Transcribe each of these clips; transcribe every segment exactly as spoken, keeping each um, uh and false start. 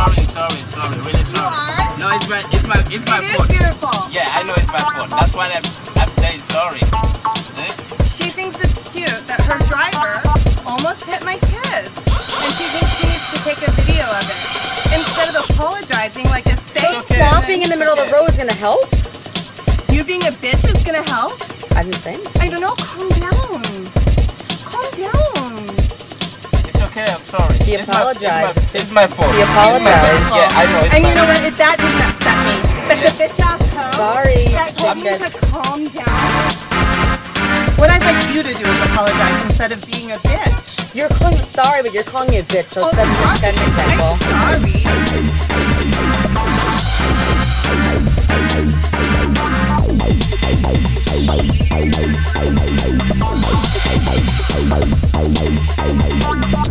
Sorry, sorry, sorry, really sorry. You are? No, it's my, it's my, it's my it fault. It is your fault. Yeah, I know it's my fault. That's why I'm, I'm saying sorry. Eh? She thinks it's cute that her driver almost hit my kids, and she thinks she needs to take a video of it instead of apologizing like a saint. So stopping in the middle okay. of the road is gonna help? You being a bitch is gonna help? I'm insane. I don't know. Calm down. Calm down. It's okay. I'm sorry. He it's apologized. My, it's, my, it's my fault. He apologized. Yeah, I know. It's and you know fault. What? It, that didn't upset me. But yeah. the bitch ass hoe. Sorry. That told me to calm down. What I'd like you to do is apologize instead of being a bitch. You're calling it sorry, but you're calling it a bitch. I'll oh, send an example. I'm sorry.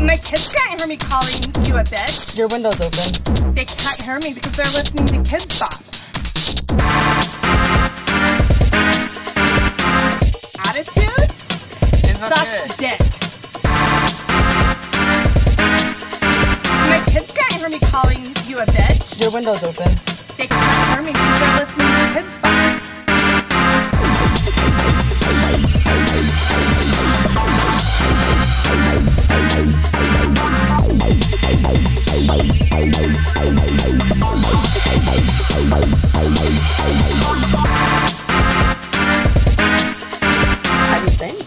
My kids can't hear me calling you a bitch. Your window's open. They can't hear me because they're listening to Kidz Bop. Attitude? It's not sucks dick. My kids can't hear me calling you a bitch. Your window's open. They can't hear me because they're listening to Kidz Bop.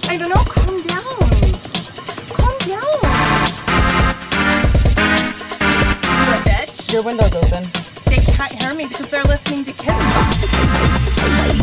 I don't know, calm down. Calm down. You a bitch. Your window's open. They can't hear me because they're listening to Kidz